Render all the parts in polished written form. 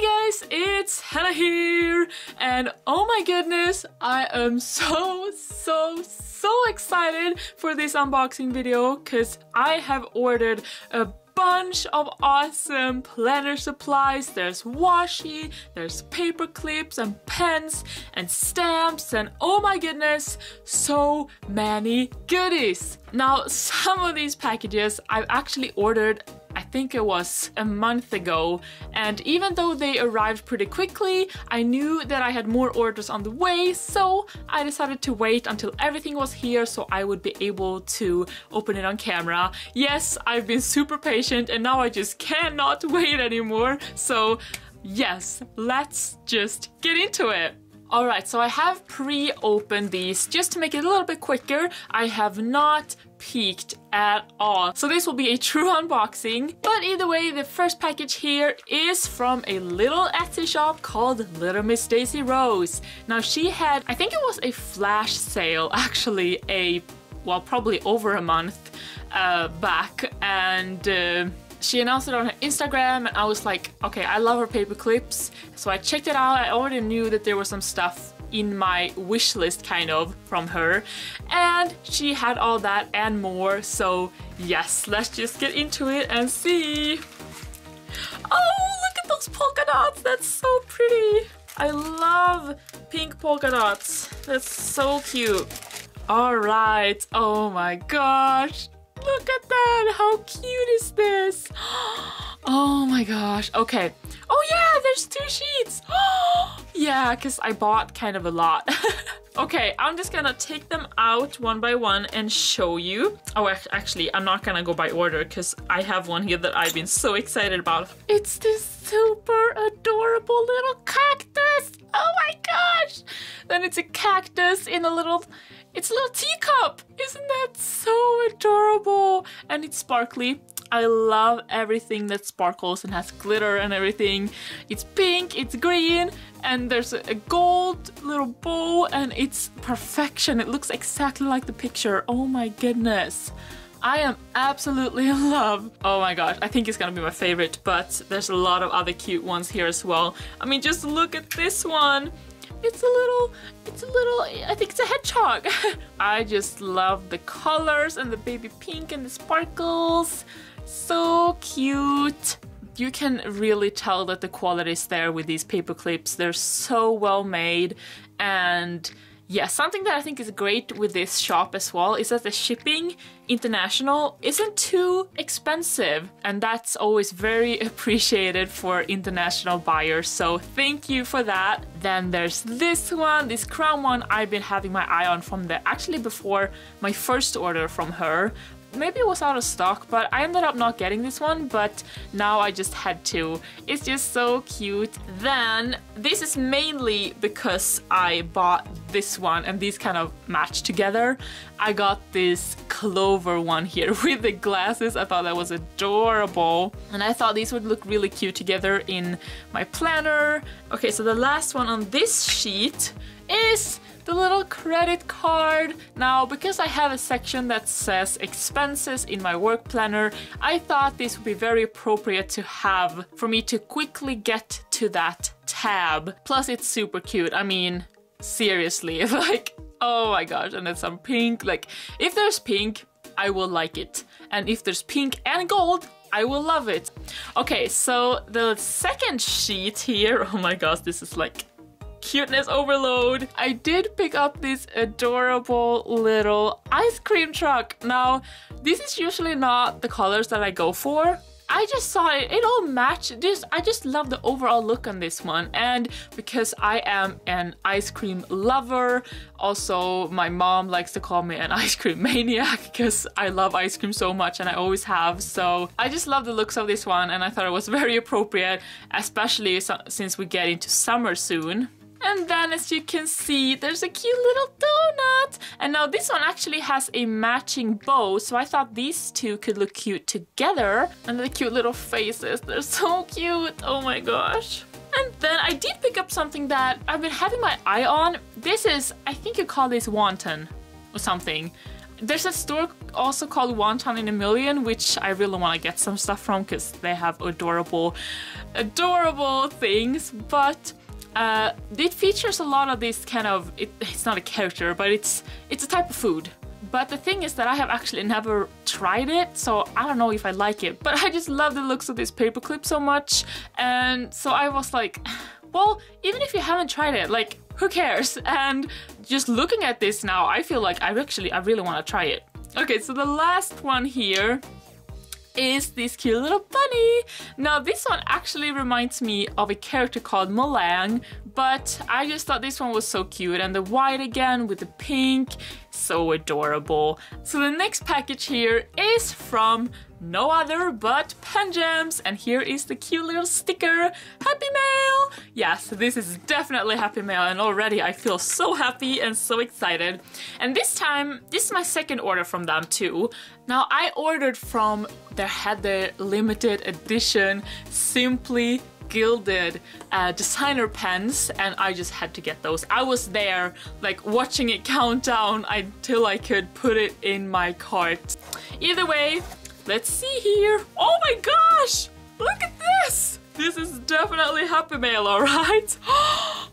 Hey guys, it's Hannah here, and oh my goodness, I am so excited for this unboxing video because I have ordered a bunch of awesome planner supplies. There's washi, there's paper clips and pens and stamps and oh my goodness, so many goodies. Now some of these packages I've actually ordered I think it was a month ago, and even though they arrived pretty quickly, I knew that I had more orders on the way, so I decided to wait until everything was here so I would be able to open it on camera. Yes, I've been super patient and now I just cannot wait anymore, so yes, let's just get into it. Alright, so I have pre-opened these just to make it a little bit quicker. I have not peeked at all, so this will be a true unboxing. But either way, the first package here is from a little Etsy shop called Little Miss Daisy Rose. Now she had, I think it was a flash sale actually, well probably over a month back, and she announced it on her Instagram, and I was like, okay, I love her paper clips. So I checked it out. I already knew that there was some stuff in my wish list kind of from her, and she had all that and more. So yes, let's just get into it and see. Oh, look at those polka dots. That's so pretty. I love pink polka dots. That's so cute. All right. Oh my gosh. Look at that! How cute is this? Oh my gosh. Okay. Oh yeah, there's two sheets! Yeah, because I bought kind of a lot. Okay, I'm just gonna take them out one by one and show you. Oh, actually, I'm not gonna go by order because I have one here that I've been so excited about. It's this super adorable little cactus! Oh my gosh! Then it's a cactus in a little... It's a little teacup! Isn't that so adorable? And it's sparkly. I love everything that sparkles and has glitter and everything. It's pink, it's green, and there's a gold little bow, and it's perfection. It looks exactly like the picture. Oh my goodness. I am absolutely in love. Oh my gosh, I think it's gonna be my favorite, but there's a lot of other cute ones here as well. I mean, just look at this one. It's a little, I think it's a hedgehog. I just love the colors and the baby pink and the sparkles. So cute. You can really tell that the quality is there with these paper clips. They're so well made. And yeah, something that I think is great with this shop as well is that the shipping international isn't too expensive, and that's always very appreciated for international buyers, so thank you for that. Then there's this one, this crown one I've been having my eye on from the actually before my first order from her. Maybe it was out of stock, but I ended up not getting this one, but now I just had to. It's just so cute. Then this is mainly because I bought this one and these kind of match together. I got this clover one here with the glasses. I thought that was adorable, and I thought these would look really cute together in my planner. Okay, so the last one on this sheet is the little credit card. Now, because I have a section that says expenses in my work planner, I thought this would be very appropriate to have for me to quickly get to that tab. Plus it's super cute. I mean, seriously, like, oh my gosh, and it's some pink. Like, if there's pink, I will like it. And if there's pink and gold, I will love it. Okay, so the second sheet here, oh my gosh, this is like cuteness overload. I did pick up this adorable little ice cream truck. Now, this is usually not the colors that I go for. I just saw it, it all matched. I just love the overall look on this one, and because I am an ice cream lover, also my mom likes to call me an ice cream maniac because I love ice cream so much and I always have, so I just love the looks of this one and I thought it was very appropriate, especially since we get into summer soon. And then as you can see, there's a cute little donut. And now this one actually has a matching bow, so I thought these two could look cute together. And the cute little faces, they're so cute. Oh my gosh. And then I did pick up something that I've been having my eye on. This is, I think you call this wonton or something. There's a store also called Wonton in a Million, which I really want to get some stuff from because they have adorable things. But it features a lot of this kind of, it's not a character, but it's a type of food. But the thing is that I have actually never tried it, so I don't know if I like it. But I just love the looks of this paperclip so much, and so I was like, well, even if you haven't tried it, like, who cares? And just looking at this now, I feel like I really want to try it. Okay, so the last one here is this cute little bunny. Now this one actually reminds me of a character called Molang, but I just thought this one was so cute, and the white again with the pink, so adorable. So the next package here is from no other but Pen Gems, and here is the cute little sticker, Happy Mail! Yes, this is definitely Happy Mail, and already I feel so happy and so excited. And this time, this is my second order from them too. Now I ordered from their Heather Limited Edition Simply Gilded designer pens, and I just had to get those. I was there like watching it count down until I could put it in my cart. Either way, let's see here. Oh my gosh! Look at this! This is definitely Happy Mail, alright?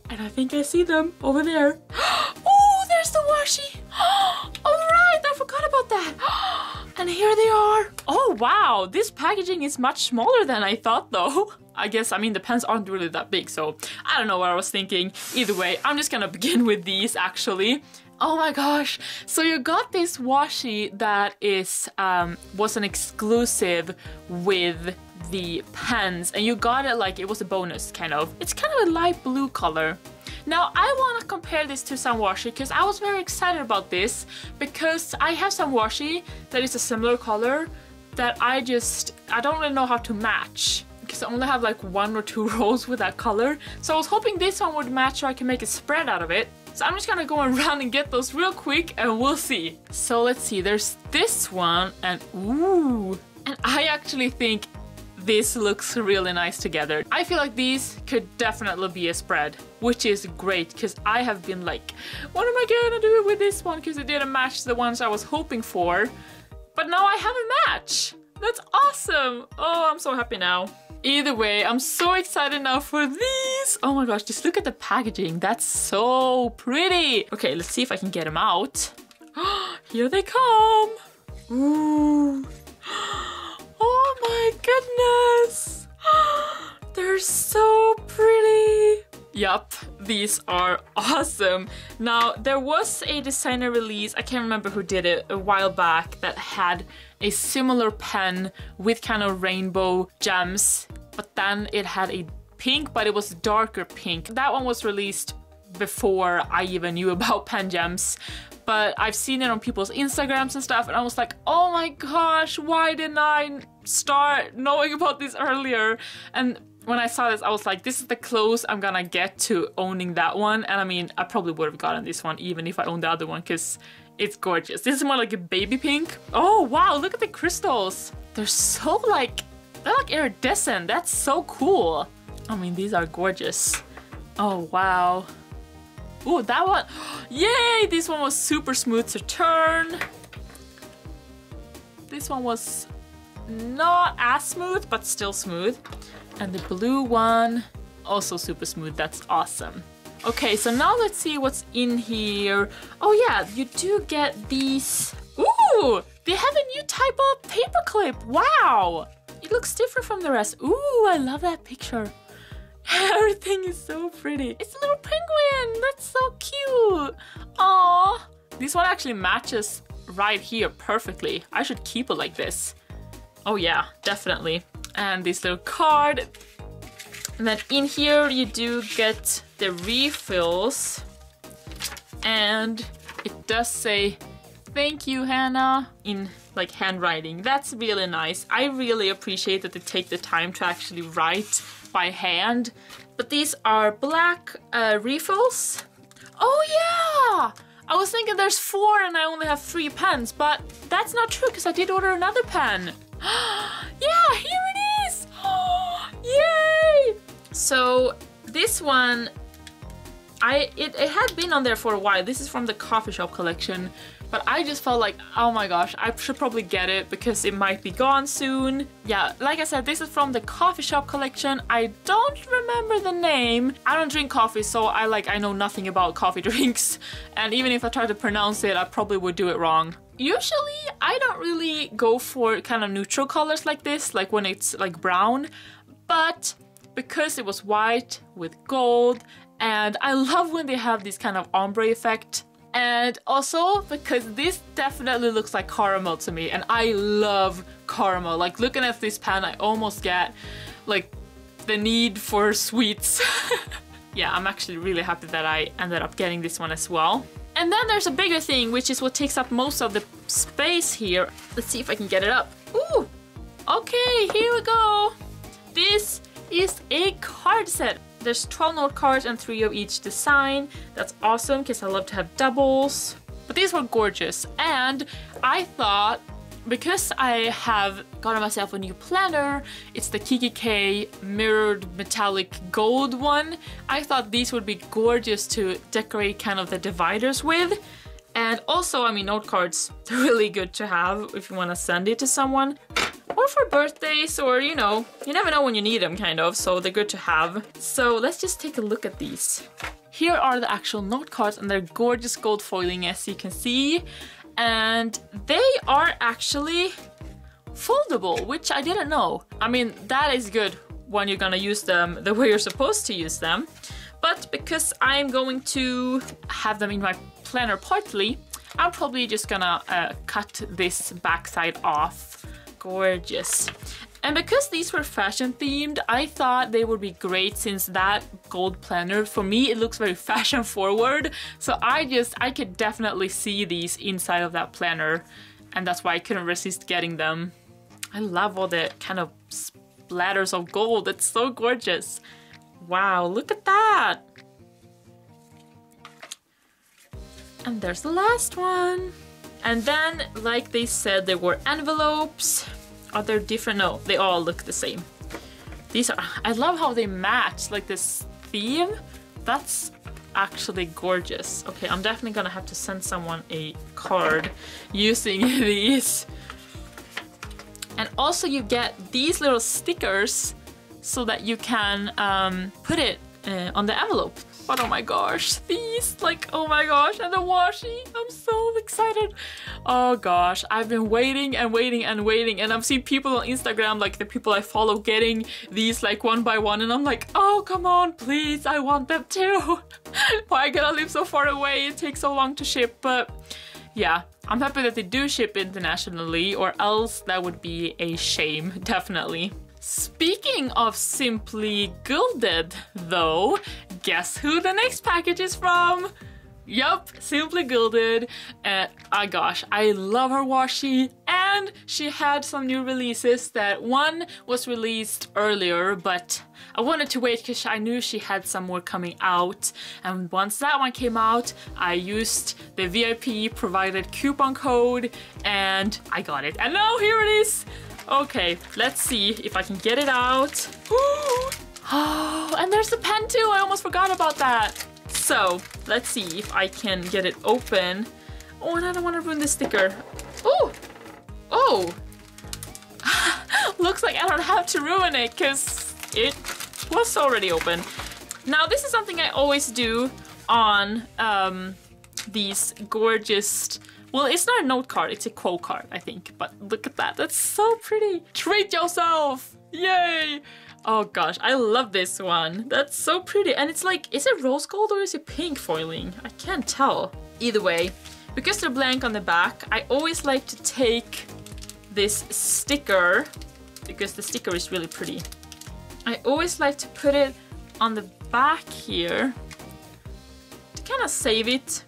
And I think I see them over there. Oh, there's the washi! Alright, I forgot about that! And here they are! Oh wow, this packaging is much smaller than I thought though. I guess, I mean, the pens aren't really that big, so I don't know what I was thinking. Either way, I'm just gonna begin with these actually. Oh my gosh, so you got this washi that is was an exclusive with the pens, and you got it like it was a bonus kind of. It's kind of a light blue color. Now I want to compare this to some washi because I was very excited about this because I have some washi that is a similar color that I don't really know how to match. Because I only have like one or two rolls with that color. So I was hoping this one would match so I can make a spread out of it. So I'm just gonna go around and get those real quick and we'll see. So let's see, there's this one and ooh. And I actually think this looks really nice together. I feel like these could definitely be a spread, which is great because I have been like, what am I gonna do with this one? Because it didn't match the ones I was hoping for. But now I have a match. That's awesome. Oh, I'm so happy now. Either way, I'm so excited now for these! Oh my gosh, just look at the packaging. That's so pretty! Okay, let's see if I can get them out. Here they come! Ooh! Oh my goodness! They're so pretty! Yup, these are awesome. Now, there was a designer release, I can't remember who did it, a while back that had a similar pen with kind of rainbow gems, but then it had a pink, but it was darker pink. That one was released before I even knew about Pen Gems, but I've seen it on people's Instagrams and stuff, and I was like, oh my gosh, why didn't I start knowing about this earlier? And when I saw this, I was like, this is the close I'm gonna get to owning that one. And I mean, I probably would have gotten this one even if I owned the other one because it's gorgeous. This is more like a baby pink. Oh wow, look at the crystals. They're so like, they're like iridescent. That's so cool. I mean, these are gorgeous. Oh wow. Ooh, that one. Yay, this one was super smooth to turn. This one was not as smooth, but still smooth. And the blue one, also super smooth. That's awesome. Okay, so now let's see what's in here. Oh yeah, you do get these. Ooh, they have a new type of paperclip. Wow, it looks different from the rest. Ooh, I love that picture. Everything is so pretty. It's a little penguin. That's so cute. Aww. This one actually matches right here perfectly. I should keep it like this. Oh yeah, definitely. And this little card. And then in here you do get the refills. And it does say, thank you, Hannah, in like handwriting. That's really nice. I really appreciate that they take the time to actually write by hand. But these are black refills. Oh yeah! I was thinking there's four and I only have three pens, but that's not true because I did order another pen. Yeah, here it is! Yay! So this one, it had been on there for a while. This is from the coffee shop collection, but I just felt like, oh my gosh, I should probably get it because it might be gone soon. Yeah, like I said, this is from the coffee shop collection. I don't remember the name. I don't drink coffee, so I know nothing about coffee drinks, and even if I tried to pronounce it, I probably would do it wrong. Usually I don't really go for kind of neutral colors like this, like when it's like brown, but because it was white with gold, and I love when they have this kind of ombre effect. And also because this definitely looks like caramel to me, and I love caramel. Like looking at this pan, I almost get like the need for sweets. Yeah, I'm actually really happy that I ended up getting this one as well. And then there's a bigger thing, which is what takes up most of the space here. Let's see if I can get it up. Ooh, okay, here we go. This is a card set. There's 12 note cards and 3 of each design. That's awesome, because I love to have doubles. But these were gorgeous, and I thought, because I have gotten myself a new planner, it's the Kiki K mirrored metallic gold one, I thought these would be gorgeous to decorate kind of the dividers with. And also, I mean, note cards, they're really good to have if you want to send it to someone, or for birthdays, or you know, you never know when you need them kind of, so they're good to have. So let's just take a look at these. Here are the actual note cards, and they're gorgeous gold foiling, as you can see. And they are actually foldable, which I didn't know. I mean, that is good when you're gonna use them the way you're supposed to use them. But because I'm going to have them in my planner partly, I'm probably just gonna cut this backside off. Gorgeous. And because these were fashion themed, I thought they would be great, since that gold planner, for me, it looks very fashion forward. So I could definitely see these inside of that planner, and that's why I couldn't resist getting them. I love all the kind of splatters of gold. It's so gorgeous. Wow, look at that. And there's the last one. And then, like they said, there were envelopes. Are there different? No, they all look the same. These are, I love how they match, like this theme. That's actually gorgeous. Okay, I'm definitely gonna have to send someone a card using these. And also you get these little stickers so that you can put it on the envelope. But oh my gosh, these, like, oh my gosh, and the washi, I'm so excited. Oh gosh, I've been waiting and waiting and waiting, and I've seen people on Instagram, like the people I follow, getting these like one by one, and I'm like, oh come on, please, I want them too. Why can I live so far away? It takes so long to ship. But yeah, I'm happy that they do ship internationally, or else that would be a shame, definitely. Speaking of Simply Gilded though, guess who the next package is from? Yup, Simply Gilded. And oh gosh, I love her washi, and she had some new releases. That one was released earlier, but I wanted to wait because I knew she had some more coming out, and once that one came out, I used the VIP provided coupon code and I got it, and now here it is. Okay, let's see if I can get it out. Ooh. Oh, and there's the pen too. I almost forgot about that. So let's see if I can get it open. Oh, and I don't want to ruin the sticker. Ooh. Oh, oh. Looks like I don't have to ruin it because it was already open. Now this is something I always do on these gorgeous. Well, it's not a note card, it's a quote card, I think. But look at that, that's so pretty. Treat yourself, yay! Oh gosh, I love this one. That's so pretty. And it's like, is it rose gold or is it pink foiling? I can't tell. Either way, because they're blank on the back, I always like to take this sticker, because the sticker is really pretty. I always like to put it on the back here to kind of save it.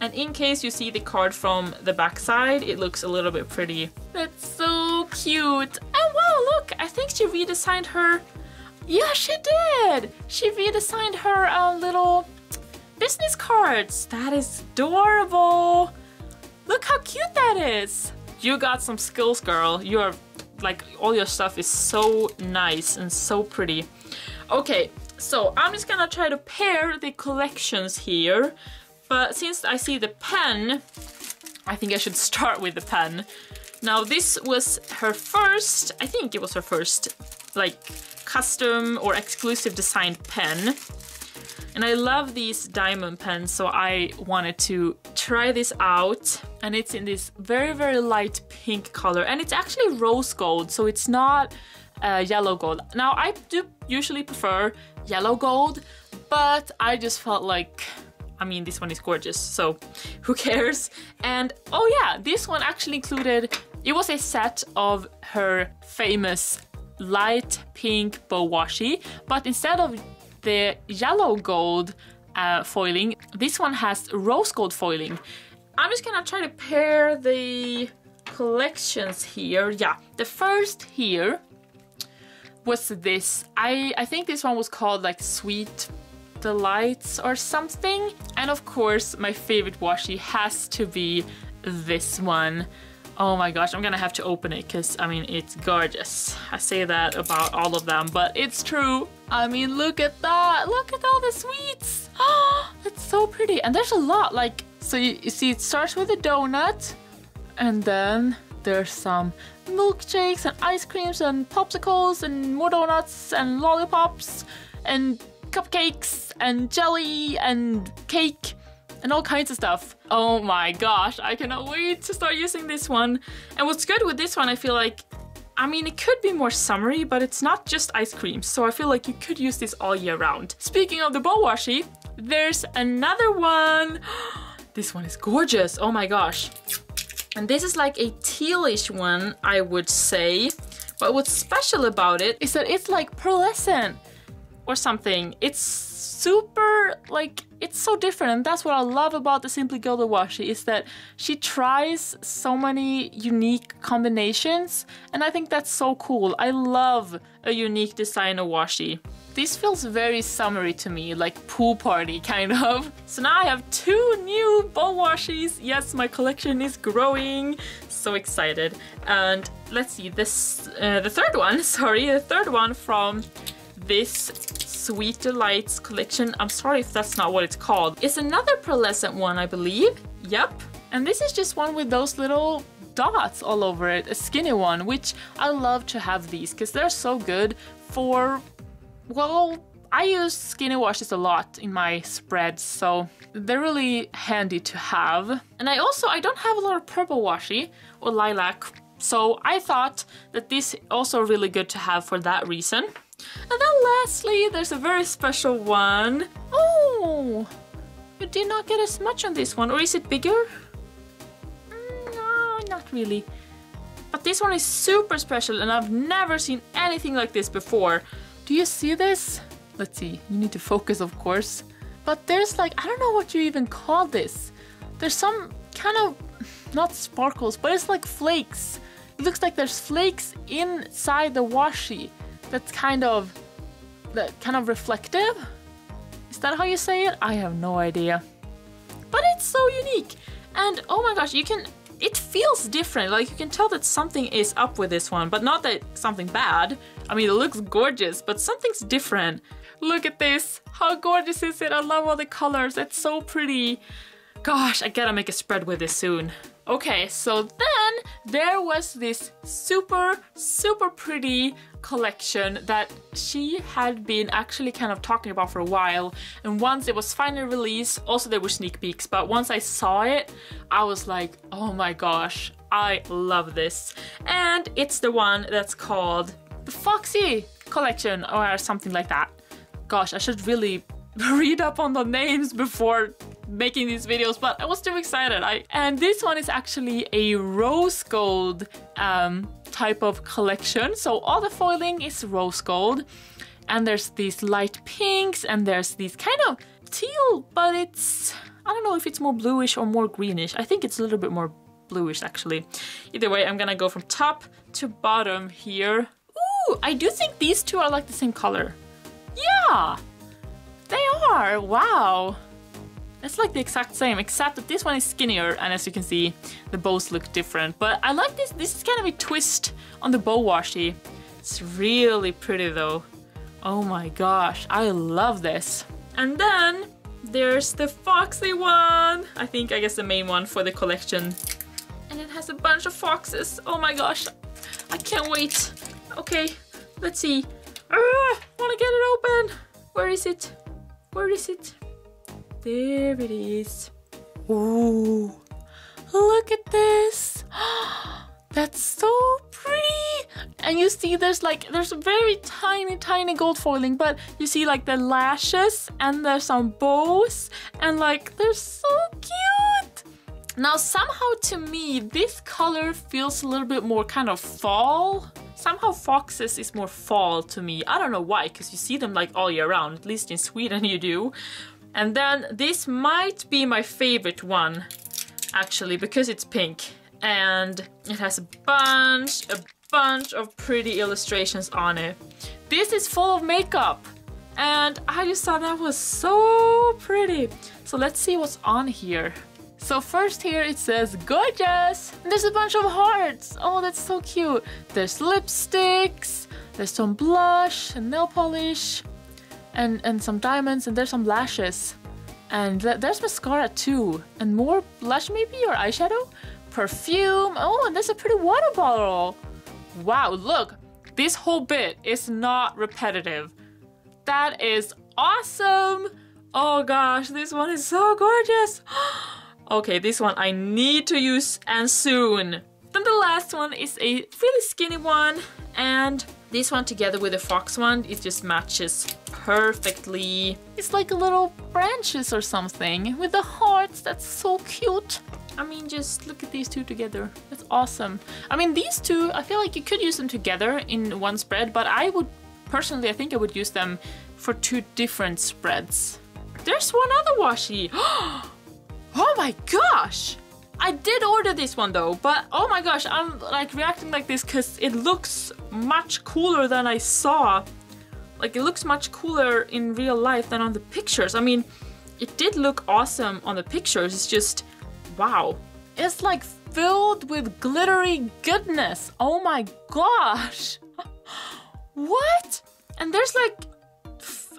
And in case you see the card from the back side, it looks a little bit pretty. That's so cute. And wow, look, I think she redesigned her. Yeah, she did. She redesigned her little business cards. That is adorable. Look how cute that is. You got some skills, girl. You're like, all your stuff is so nice and so pretty. Okay, so I'm just gonna try to pair the collections here. But since I see the pen, I think I should start with the pen. Now this was her first, I think it was her first, like, custom or exclusive designed pen. And I love these diamond pens, so I wanted to try this out. And it's in this very, very light pink color. And it's actually rose gold, so it's not yellow gold. Now, I do usually prefer yellow gold, but I just felt like, I mean, this one is gorgeous, so who cares? And, oh yeah, this one actually included, it was a set of her famous light pink bowashi, but instead of the yellow gold foiling, this one has rose gold foiling. I'm just gonna try to pair the collections here. Yeah, the first here was this. I think this one was called like Sweet Delights or something. And of course, my favorite washi has to be this one. Oh my gosh, I'm gonna have to open it because, I mean, it's gorgeous. I say that about all of them, but it's true. I mean, look at that. Look at all the sweets. Oh, it's so pretty. And there's a lot, like, so you see it starts with a donut, and then there's some milkshakes and ice creams and popsicles and more donuts and lollipops and cupcakes and jelly and cake. And all kinds of stuff. Oh my gosh, I cannot wait to start using this one. And what's good with this one, I feel like, I mean, it could be more summery, but it's not just ice cream, so I feel like you could use this all year round. Speaking of the bowashi, there's another one. This one is gorgeous, oh my gosh. And this is like a tealish one, I would say. But what's special about it is that it's like pearlescent or something. It's super, like, it's so different, and that's what I love about the Simply Gilded washi, is that she tries so many unique combinations, and I think that's so cool. I love a unique design of washi. This feels very summery to me, like pool party kind of. So now I have two new bowashis. Yes, my collection is growing. So excited. And let's see, this the third one from this Sweet Delights collection. I'm sorry if that's not what it's called. It's another pearlescent one, I believe. Yep. And this is just one with those little dots all over it, a skinny one, which I love to have these because they're so good for, well, I use skinny washes a lot in my spreads, so they're really handy to have. And I don't have a lot of purple washi or lilac, so I thought that this also really good to have for that reason. And then lastly, there's a very special one. Oh, you did not get as much on this one, or is it bigger? No, not really. But this one is super special, and I've never seen anything like this before. Do you see this? Let's see, you need to focus, of course. But there's like, I don't know what you even call this. There's some kind of, not sparkles, but it's like flakes. It looks like there's flakes inside the washi. That's kind of reflective. Is that how you say it? I have no idea. But it's so unique. And oh my gosh, it feels different. Like, you can tell that something is up with this one, but not that something bad. I mean, it looks gorgeous, but something's different. Look at this. How gorgeous is it? I love all the colors. It's so pretty. Gosh, I gotta make a spread with this soon. Okay, so then there was this super, super pretty collection that she had been actually kind of talking about for a while. And once it was finally released, also there were sneak peeks, but once I saw it, I was like, oh my gosh, I love this. And it's the one that's called the Foxy collection or something like that. Gosh, I should really read up on the names before making these videos, but I was too excited. And this one is actually a rose gold type of collection, so all the foiling is rose gold, and there's these light pinks, and there's these kind of teal, but it's, I don't know if it's more bluish or more greenish. I think it's a little bit more bluish actually. Either way, I'm gonna go from top to bottom here. Ooh, I do think these two are like the same color. Yeah, they are. Wow. It's like the exact same, except that this one is skinnier, and as you can see, the bows look different. But I like this. This is kind of a twist on the bowashi. It's really pretty though. Oh my gosh, I love this. And then There's the foxy one. I guess the main one for the collection. And it has a bunch of foxes. Oh my gosh, I can't wait. Okay, let's see. I wanna get it open. Where is it? Where is it? There it is. Ooh, look at this. That's so pretty. And you see there's very tiny gold foiling, but you see like the lashes and there's some bows and like they're so cute. Now somehow to me this color feels a little bit more kind of fall. Somehow foxes is more fall to me. I don't know why, because you see them like all year round, at least in Sweden you do. And then this might be my favorite one actually because it's pink and it has a bunch of pretty illustrations on it. This is full of makeup and I just thought that was so pretty. So let's see what's on here. So first here it says gorgeous. And there's a bunch of hearts. Oh, that's so cute. There's lipsticks, there's some blush and nail polish and some diamonds and there's some lashes. And there's mascara too. And more blush maybe or eyeshadow? Perfume. Oh, and there's a pretty water bottle. Wow, look. This whole bit is not repetitive. That is awesome. Oh gosh, this one is so gorgeous. Okay, this one I need to use and soon. Then the last one is a really skinny one. And this one together with the fox one, it just matches perfectly. It's like little branches or something with the hearts. That's so cute. I mean, just look at these two together. That's awesome. I mean, these two, I feel like you could use them together in one spread, but I would, personally, I think I would use them for two different spreads. There's one other washi. Oh my gosh! I did order this one though, but oh my gosh, I'm like reacting like this because it looks much cooler than I saw. Like it looks much cooler in real life than on the pictures. I mean, it did look awesome on the pictures. It's just, wow. It's like filled with glittery goodness. Oh my gosh. What? And there's like,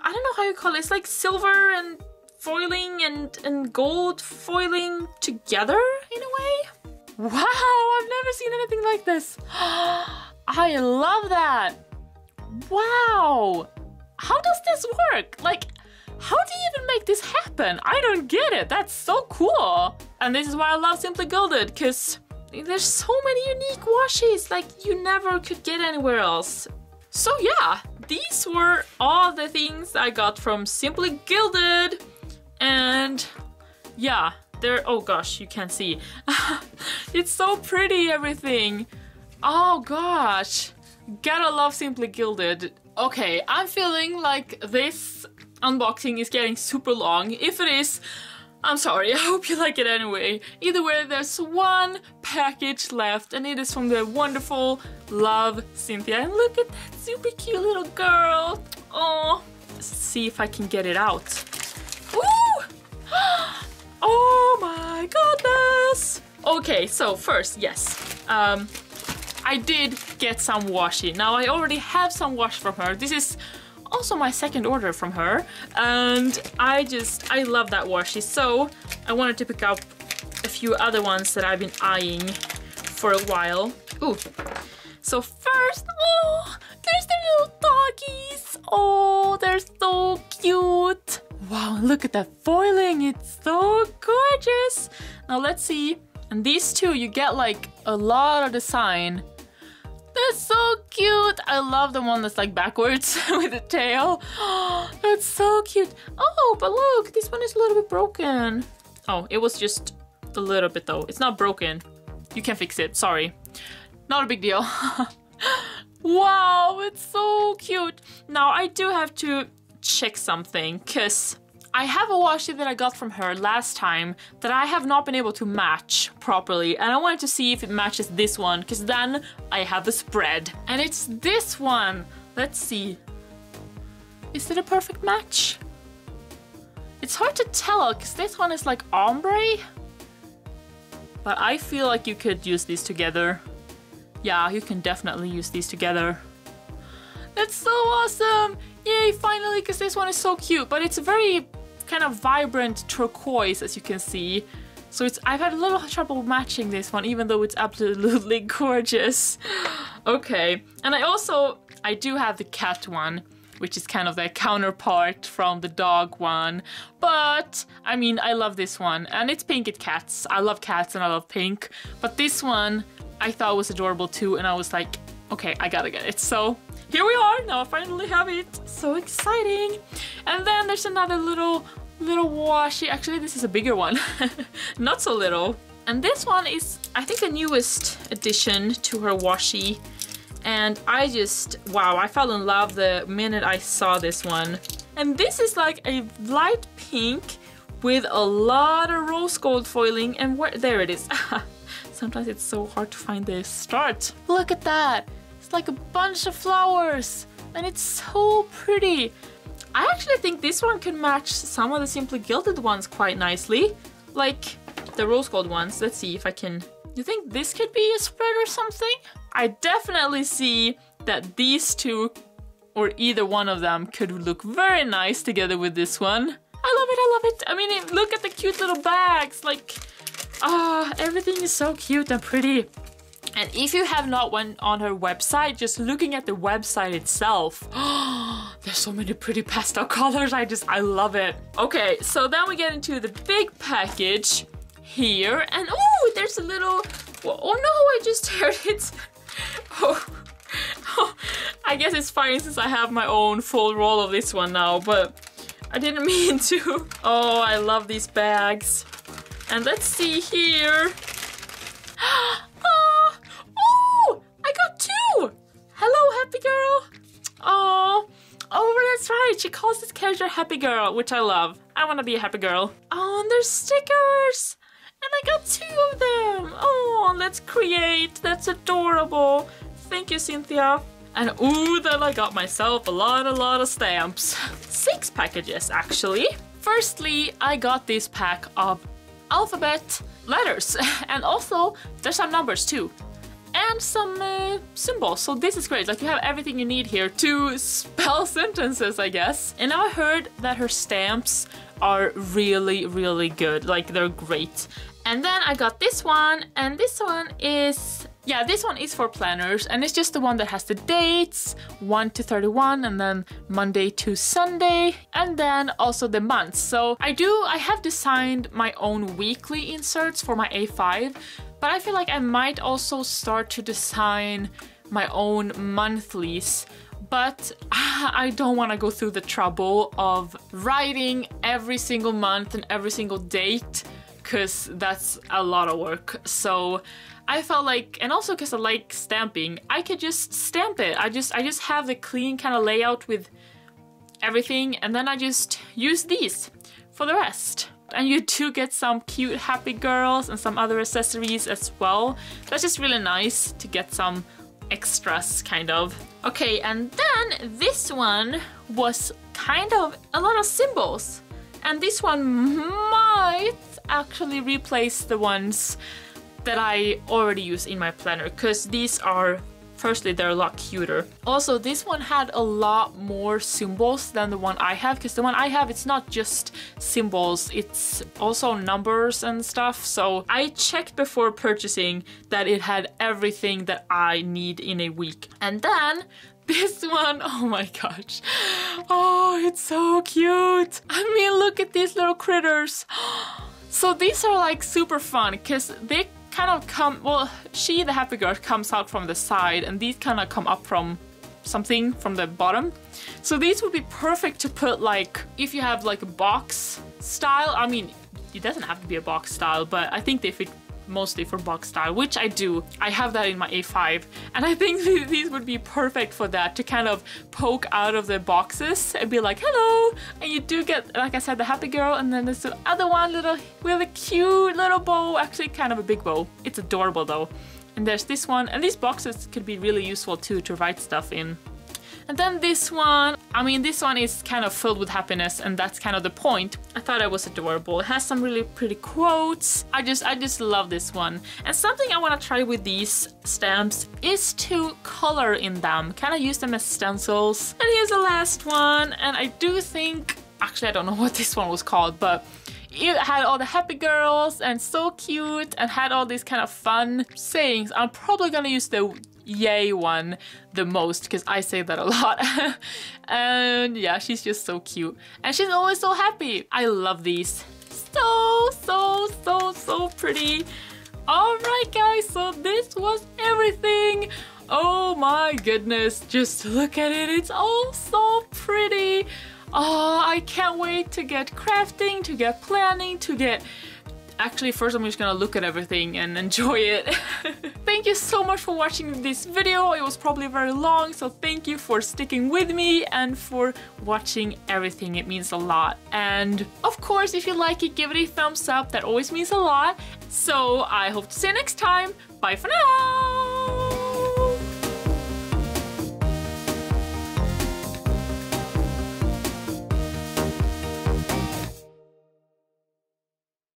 I don't know how you call it. It's like silver and foiling and gold foiling together in a way. Wow, I've never seen anything like this. I love that. Wow. How does this work? Like, how do you even make this happen? I don't get it. That's so cool. And this is why I love Simply Gilded, because there's so many unique washis like you never could get anywhere else. So yeah, these were all the things I got from Simply Gilded. And yeah, they're, oh gosh, you can't see. It's so pretty, everything. Oh gosh, gotta love Simply Gilded. Okay, I'm feeling like this unboxing is getting super long. If it is, I'm sorry, I hope you like it anyway. Either way, there's one package left and it is from the wonderful Love Cynthia. And look at that super cute little girl. Oh, let's see if I can get it out. Ooh! Oh my goodness! Okay, so first, yes, I did get some washi. Now I already have some washi from her. This is also my second order from her, and I love that washi, so I wanted to pick up a few other ones that I've been eyeing for a while. Ooh, so first, oh, there's the little doggies. Oh, they're so cute. Wow, look at that foiling, it's so gorgeous. Now let's see, and these two, you get like a lot of design. They're so cute. I love the one that's like backwards with the tail. Oh, that's so cute. Oh, but look, this one is a little bit broken. Oh, it was just a little bit though. It's not broken. You can fix it, sorry. Not a big deal. Wow, it's so cute. Now I do have to check something because I have a washi that I got from her last time that I have not been able to match properly, and I wanted to see if it matches this one because then I have a spread. And it's this one. Let's see. Is it a perfect match? It's hard to tell because this one is like ombre, but I feel like you could use these together. Yeah, you can definitely use these together. That's so awesome! Yay, finally, because this one is so cute, but it's very kind of vibrant turquoise, as you can see. So it's, I've had a little trouble matching this one, even though it's absolutely gorgeous. Okay, and I do have the cat one, which is kind of their counterpart from the dog one. But, I mean, I love this one. And it's pink at cats. I love cats and I love pink. But this one I thought was adorable too, and I was like, okay, I gotta get it. So here we are, now I finally have it. So exciting. And then there's another little washi. Actually, this is a bigger one. Not so little. And this one is, I think, the newest addition to her washi. And I just, wow, I fell in love the minute I saw this one. And this is like a light pink with a lot of rose gold foiling, and there it is. Sometimes it's so hard to find the start. Look at that. It's like a bunch of flowers and it's so pretty. I actually think this one can match some of the Simply Gilded ones quite nicely. Like the rose gold ones. Let's see if I can... You think this could be a spread or something? I definitely see that these two, or either one of them, could look very nice together with this one. I love it, I love it. I mean, look at the cute little bags. Like, ah, everything is so cute and pretty. And if you have not went on her website, just looking at the website itself, there's so many pretty pastel colors. I love it. Okay, so then we get into the big package here, and oh, there's a little, oh no, I just teared it. Oh, I guess it's fine since I have my own full roll of this one now, but I didn't mean to. Oh, I love these bags. And let's see here. Oh, I got two. Hello, Happy Girl. Oh, that's right. She calls this character Happy Girl, which I love. I want to be a happy girl. Oh, and there's stickers. And I got two of them. Oh, let's create. That's adorable. Thank you, Cynthia. And ooh, then I got myself a lot of stamps. 6 packages, actually. Firstly, I got this pack of alphabet letters. And also, there's some numbers too. And some symbols, so this is great. Like, you have everything you need here to spell sentences, I guess. And I heard that her stamps are really, really good. Like, they're great. And then I got this one, and this one is... Yeah, this one is for planners, and it's just the one that has the dates, 1 to 31, and then Monday to Sunday, and then also the months. So I have designed my own weekly inserts for my A5, but I feel like I might also start to design my own monthlies, but I don't want to go through the trouble of writing every single month and every single date, because that's a lot of work. So I felt like, and also because I like stamping, I could just stamp it. I just have the clean kind of layout with everything, and then I just use these for the rest. And you do get some cute happy girls and some other accessories as well. That's just really nice to get some extras, kind of. Okay, and then this one was kind of a lot of symbols. And this one might actually replace the ones that I already use in my planner, because these are, firstly, they're a lot cuter. Also, this one had a lot more symbols than the one I have, because the one I have, it's not just symbols, it's also numbers and stuff. So I checked before purchasing that it had everything that I need in a week. And then this one, oh my gosh. Oh, it's so cute. I mean, look at these little critters. So these are like super fun, because they kind of come, well, she, the happy girl, comes out from the side, and these kind of come up from something from the bottom. So these would be perfect to put, like, if you have like a box style. I mean, it doesn't have to be a box style, but I think they fit mostly for box style, which I do. I have that in my A5, and I think these would be perfect for that, to kind of poke out of the boxes and be like, hello. And you do get, like I said, the happy girl, and then there's the other one with a cute little bow, actually kind of a big bow. It's adorable though. And there's this one, and these boxes could be really useful too to write stuff in. And then this one, I mean, this one is kind of filled with happiness, and that's kind of the point. I thought it was adorable. It has some really pretty quotes. I just love this one. And something I want to try with these stamps is to color in them, kind of use them as stencils. And here's the last one, and I do think actually I don't know what this one was called, but it had all the happy girls and so cute and had all these kind of fun sayings. I'm probably gonna use the yay one the most because I say that a lot. And yeah, she's just so cute and she's always so happy. I love these. So pretty. Alright guys, so this was everything. Oh my goodness, just look at it, it's all so pretty. Oh, I can't wait to get crafting, to get planning, to get... Actually, first I'm just gonna look at everything and enjoy it. Thank you so much for watching this video. It was probably very long, so thank you for sticking with me and for watching everything. It means a lot. And of course, if you like it, give it a thumbs up. That always means a lot. So I hope to see you next time. Bye for now!